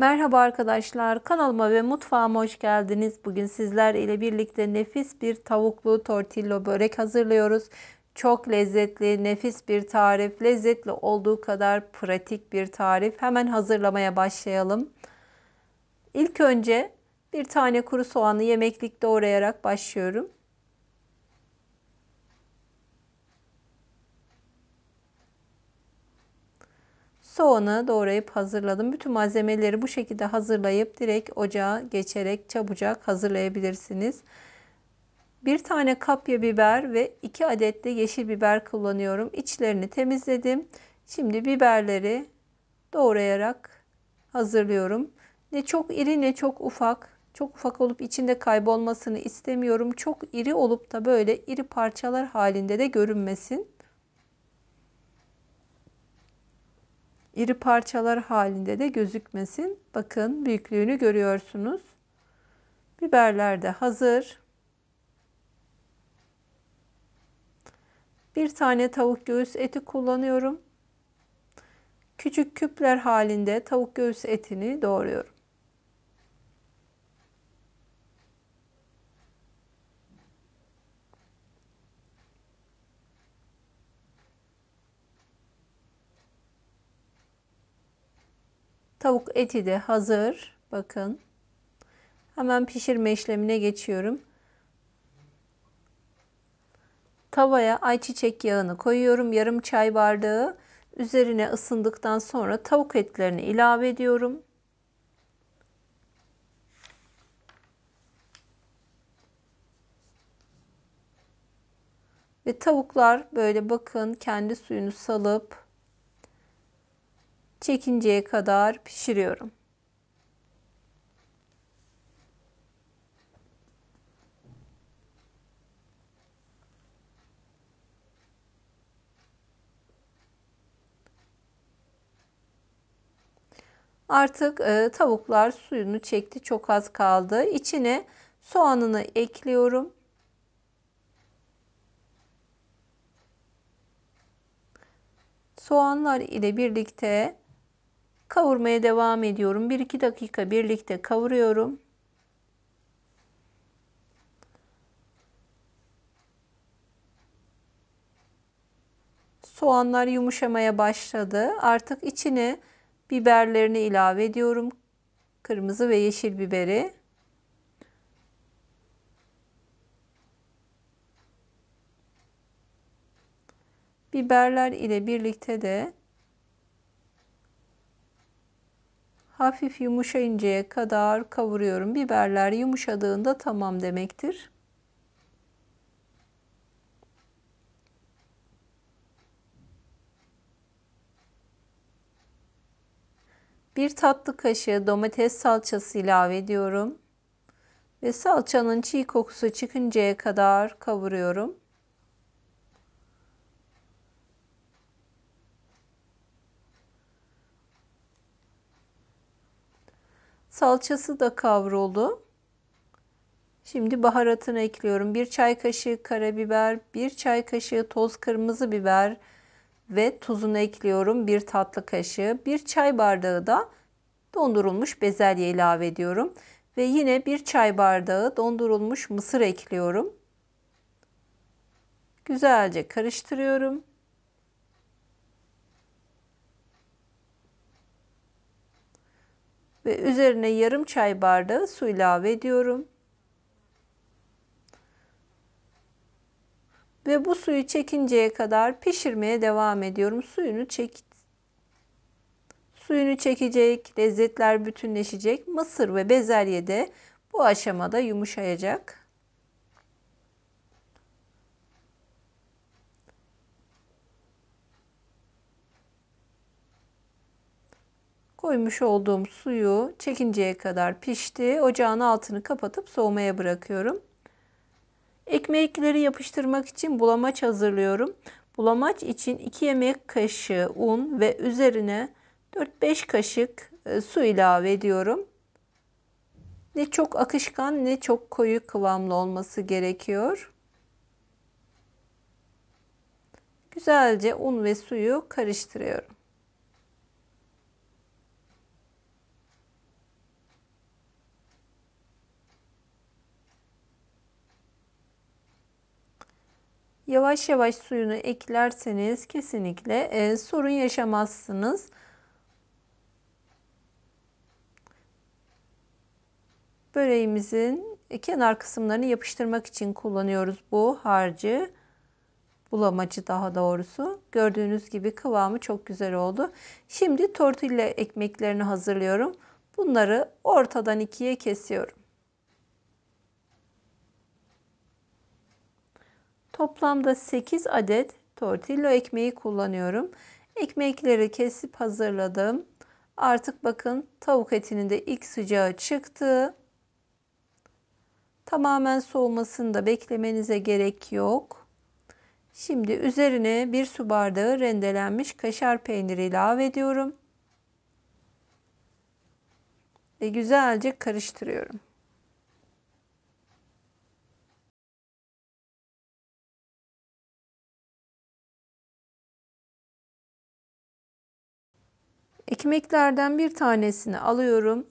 Merhaba arkadaşlar, kanalıma ve mutfağıma hoş geldiniz. Bugün sizler ile birlikte nefis bir tavuklu tortillo börek hazırlıyoruz. Çok lezzetli, nefis bir tarif, lezzetli olduğu kadar pratik bir tarif. Hemen hazırlamaya başlayalım. İlk önce bir tane kuru soğanı yemeklik doğrayarak başlıyorum. Soğanı doğrayıp hazırladım. Bütün malzemeleri bu şekilde hazırlayıp direkt ocağa geçerek çabucak hazırlayabilirsiniz. Bir tane kapya biber ve 2 adet de yeşil biber kullanıyorum. İçlerini temizledim. Şimdi biberleri doğrayarak hazırlıyorum. Ne çok iri ne çok ufak. Çok ufak olup içinde kaybolmasını istemiyorum. Çok iri olup da böyle iri parçalar halinde de görünmesin. İri parçalar halinde de gözükmesin. Bakın büyüklüğünü görüyorsunuz. Biberler de hazır. Bir tane tavuk göğüs eti kullanıyorum. Küçük küpler halinde tavuk göğüs etini doğruyorum. Tavuk eti de hazır. Bakın. Hemen pişirme işlemine geçiyorum. Tavaya ayçiçek yağını koyuyorum. Yarım çay bardağı. Üzerine ısındıktan sonra tavuk etlerini ilave ediyorum. Ve tavuklar böyle bakın kendi suyunu salıp çekinceye kadar pişiriyorum. Artık tavuklar suyunu çekti. Çok az kaldı. İçine soğanını ekliyorum. Soğanlar ile birlikte kavurmaya devam ediyorum. 1-2 dakika birlikte kavuruyorum. Soğanlar yumuşamaya başladı. Artık içine biberlerini ilave ediyorum. Kırmızı ve yeşil biberi. Biberler ile birlikte de hafif yumuşayıncaya kadar kavuruyorum. Biberler yumuşadığında tamam demektir. Bir tatlı kaşığı domates salçası ilave ediyorum. Ve salçanın çiğ kokusu çıkıncaya kadar kavuruyorum. Salçası da kavruldu. Şimdi baharatını ekliyorum. 1 çay kaşığı karabiber, 1 çay kaşığı toz kırmızı biber ve tuzunu ekliyorum. 1 tatlı kaşığı, 1 çay bardağı da dondurulmuş bezelye ilave ediyorum. Ve yine 1 çay bardağı dondurulmuş mısır ekliyorum. Güzelce karıştırıyorum. Ve üzerine yarım çay bardağı su ilave ediyorum. Ve bu suyu çekinceye kadar pişirmeye devam ediyorum. Suyunu çekecek, lezzetler bütünleşecek. Mısır ve bezelye de bu aşamada yumuşayacak. Koymuş olduğum suyu çekinceye kadar pişti. Ocağın altını kapatıp soğumaya bırakıyorum. Ekmekleri yapıştırmak için bulamaç hazırlıyorum. Bulamaç için 2 yemek kaşığı un ve üzerine 4-5 kaşık su ilave ediyorum. Ne çok akışkan ne çok koyu kıvamlı olması gerekiyor. Güzelce un ve suyu karıştırıyorum. yavaş yavaş suyunu eklerseniz kesinlikle sorun yaşamazsınız. Böreğimizin kenar kısımlarını yapıştırmak için kullanıyoruz bu harcı. Bulamacı daha doğrusu. Gördüğünüz gibi kıvamı çok güzel oldu. Şimdi tortilla ekmeklerini hazırlıyorum. Bunları ortadan ikiye kesiyorum. Toplamda 8 adet tortilla ekmeği kullanıyorum. Ekmekleri kesip hazırladım. Artık bakın tavuk etinin de ilk sıcağı çıktı. Tamamen soğumasını da beklemenize gerek yok. Şimdi üzerine 1 su bardağı rendelenmiş kaşar peyniri ilave ediyorum. Ve güzelce karıştırıyorum. Ekmeklerden bir tanesini alıyorum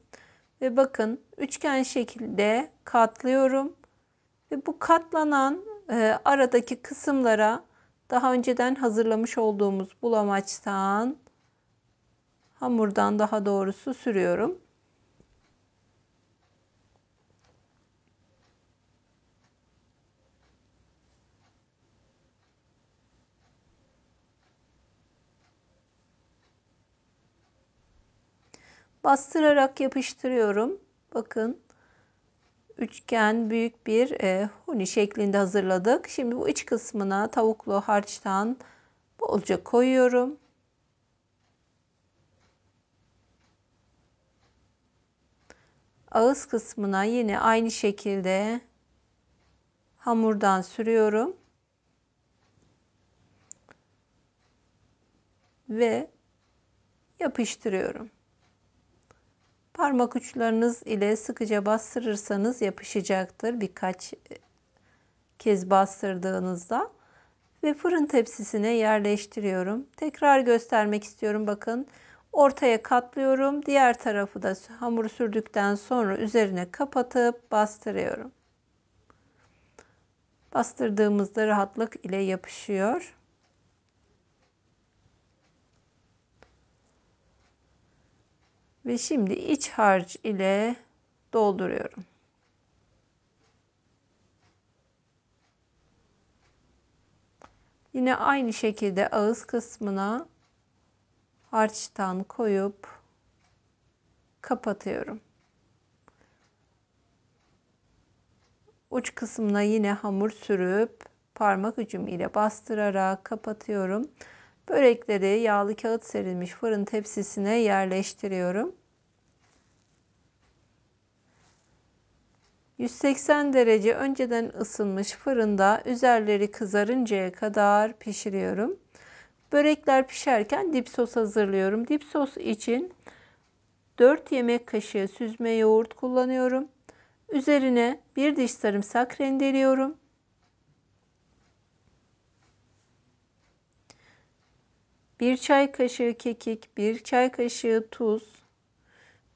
ve bakın üçgen şekilde katlıyorum ve bu katlanan aradaki kısımlara daha önceden hazırlamış olduğumuz bulamaçtan, hamurdan daha doğrusu sürüyorum. Bastırarak yapıştırıyorum. Bakın üçgen büyük bir huni şeklinde hazırladık. Şimdi bu iç kısmına tavuklu harçtan bolca koyuyorum. Ağız kısmına yine aynı şekilde hamurdan sürüyorum. Ve yapıştırıyorum. Parmak uçlarınız ile sıkıca bastırırsanız yapışacaktır birkaç kez bastırdığınızda. Ve fırın tepsisine yerleştiriyorum. Tekrar göstermek istiyorum. Bakın ortaya katlıyorum. Diğer tarafı da hamuru sürdükten sonra üzerine kapatıp bastırıyorum. Bastırdığımızda rahatlık ile yapışıyor. Ve şimdi iç harç ile dolduruyorum. Yine aynı şekilde ağız kısmına harçtan koyup kapatıyorum. Uç kısmına yine hamur sürüp parmak ucum ile bastırarak kapatıyorum. Börekleri yağlı kağıt serilmiş fırın tepsisine yerleştiriyorum. 180 derece önceden ısınmış fırında üzerleri kızarıncaya kadar pişiriyorum. Börekler pişerken dip sos hazırlıyorum. Dip sos için 4 yemek kaşığı süzme yoğurt kullanıyorum. Üzerine bir diş sarımsak rendeliyorum. Bir çay kaşığı kekik, bir çay kaşığı tuz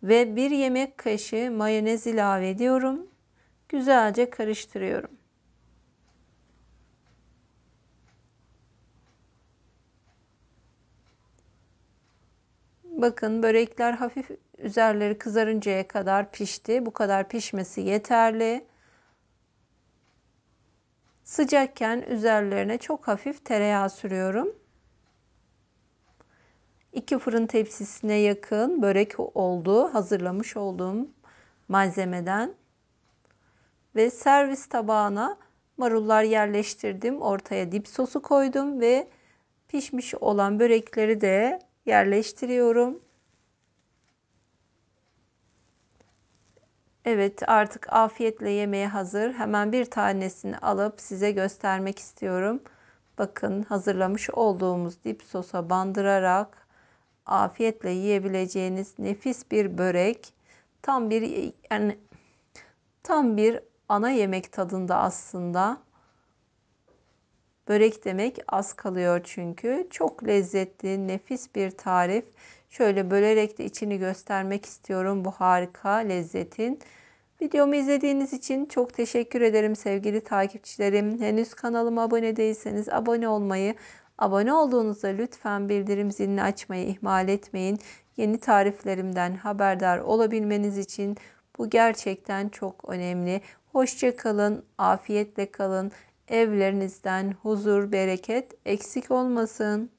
ve bir yemek kaşığı mayonez ilave ediyorum. Güzelce karıştırıyorum. Bakın börekler hafif üzerleri kızarıncaya kadar pişti. Bu kadar pişmesi yeterli. Sıcakken üzerlerine çok hafif tereyağı sürüyorum. 2 fırın tepsisine yakın börek oldu. Hazırlamış olduğum malzemeden. Ve servis tabağına marullar yerleştirdim. Ortaya dip sosu koydum ve pişmiş olan börekleri de yerleştiriyorum. Evet, artık afiyetle yemeğe hazır. Hemen bir tanesini alıp size göstermek istiyorum. Bakın hazırlamış olduğumuz dip sosa bandırarak afiyetle yiyebileceğiniz nefis bir börek, tam bir ana yemek tadında aslında. Börek demek az kalıyor çünkü. Çok lezzetli, nefis bir tarif. Şöyle bölerek de içini göstermek istiyorum bu harika lezzetin. Videomu izlediğiniz için çok teşekkür ederim sevgili takipçilerim. Henüz kanalıma abone değilseniz abone olmayı, abone olduğunuzda lütfen bildirim zilini açmayı ihmal etmeyin. Yeni tariflerimden haberdar olabilmeniz için bu gerçekten çok önemli. Hoşça kalın, afiyetle kalın. Evlerinizden huzur, bereket eksik olmasın.